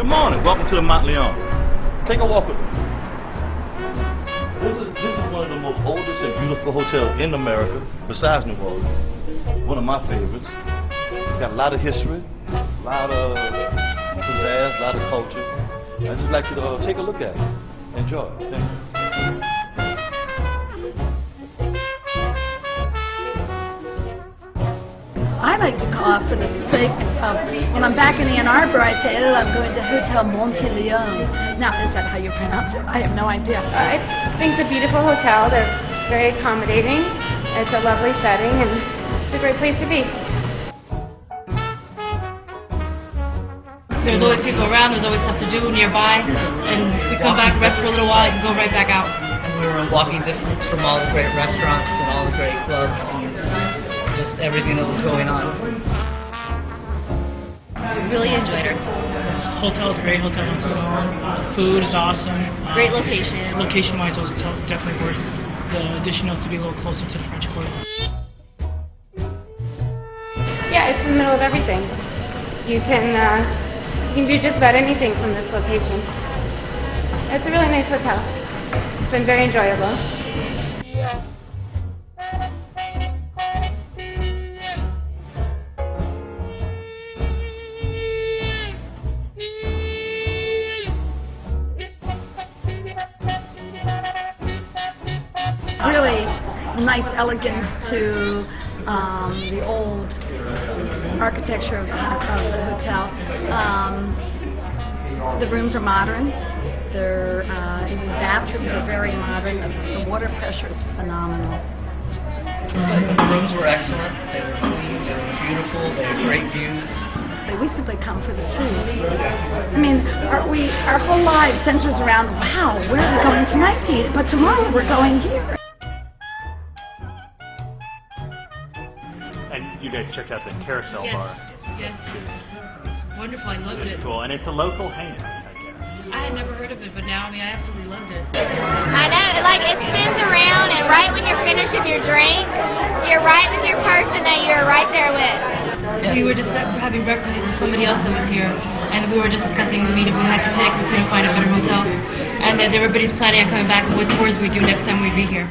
Good morning. Welcome to the Mont Leon. Take a walk with me. This is one of the most oldest and beautiful hotels in America, besides New Orleans. One of my favorites. It's got a lot of history, a lot of pizzazz, a lot of culture. I'd just like you to take a look at it. Enjoy. Thank you. I like to call for the sake of, when I'm back in Ann Arbor, I say, oh, I'm going to Hotel Monteleone. Now, is that how you pronounce it? I have no idea. I think it's a beautiful hotel that's very accommodating. It's a lovely setting, and it's a great place to be. There's always people around, there's always stuff to do nearby, and we come back, rest for a little while, and go right back out. And we're walking distance from all the great restaurants and all the great clubs. Just everything that was going on. We really enjoyed our food. Hotel's great, hotel's going on. Food is awesome. Great location. Location-wise, it was definitely worth the additional to be a little closer to the French Quarter. Yeah, it's in the middle of everything. You can do just about anything from this location. It's a really nice hotel. It's been very enjoyable. Really nice elegance to the old architecture of the hotel. The rooms are modern. Even the bathrooms are very modern. The water pressure is phenomenal. The rooms were excellent. They were clean. They were beautiful. They had great views. We simply come for the food. I mean, our whole life centers around, wow, where are we going tonight to eat? But tomorrow we're going here. And you guys checked out the carousel bar. Yes. Wonderful. I loved it. Cool. And it's a local hangout. I had never heard of it, but now, I mean, I absolutely loved it. I know. Like, it spins around, and right when you're finished with your drink, you're right with your person that you're right there with. We were just having breakfast with somebody else that was here, and we were just discussing the meeting we had to pick. We couldn't find a better hotel. And as everybody's planning on coming back and what tours we do next time we'd be here.